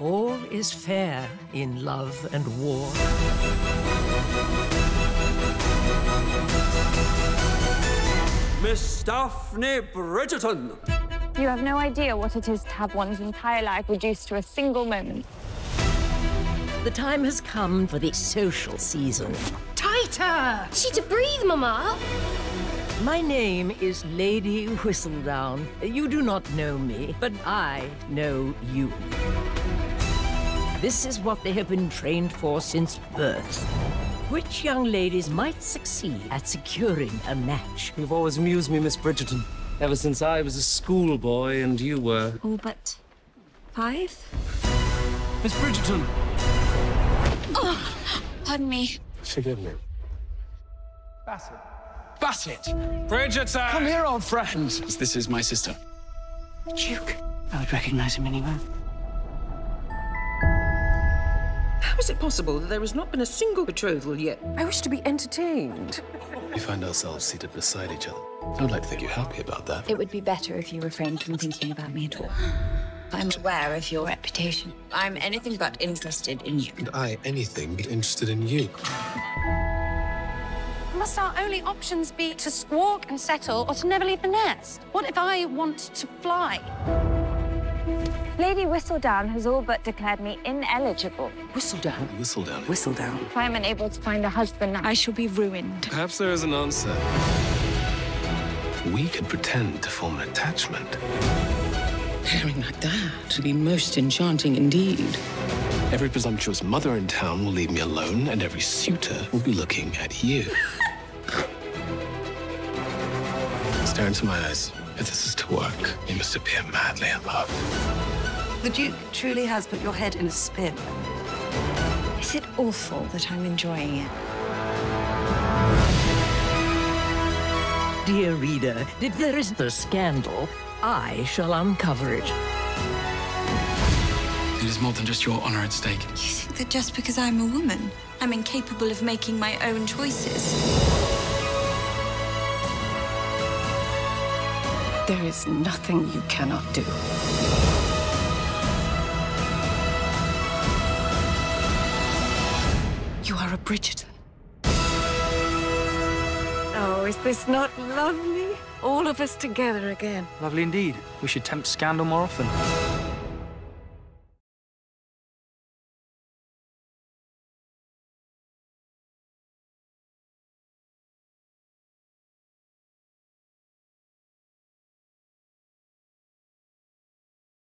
All is fair in love and war. Miss Daphne Bridgerton! You have no idea what it is to have one's entire life reduced to a single moment. The time has come for the social season. Tighter! She to breathe, Mama! My name is Lady Whistledown. You do not know me, but I know you. This is what they have been trained for since birth. Which young ladies might succeed at securing a match? You've always amused me, Miss Bridgerton. Ever since I was a schoolboy and you were... Oh, but... 5? Miss Bridgerton! Oh, pardon me. Forgive me. Bassett. Bassett! Bridgerton! Come here, old friend! This is my sister. Duke. I would recognize him anywhere. How is it possible that there has not been a single betrothal yet? I wish to be entertained. We find ourselves seated beside each other. I would like to think you're happy about that. It would be better if you refrained from thinking about me at all. I'm aware of your reputation. I'm anything but interested in you. And I anything but interested in you. Must our only options be to squawk and settle or to never leave the nest? What if I want to fly? Lady Whistledown has all but declared me ineligible. Whistledown? Whistledown. Whistledown. If I am unable to find a husband, I shall be ruined. Perhaps there is an answer. We could pretend to form an attachment. Pairing like that would be most enchanting indeed. Every presumptuous mother in town will leave me alone, and every suitor will be looking at you. Stare into my eyes. If this is to work, you must appear madly in love. The Duke truly has put your head in a spin. Is it awful that I'm enjoying it? Dear reader, if there is a scandal, I shall uncover it. It is more than just your honor at stake. You think that just because I'm a woman, I'm incapable of making my own choices? There is nothing you cannot do. You are a Bridgerton. Oh, is this not lovely? All of us together again. Lovely indeed. We should tempt scandal more often.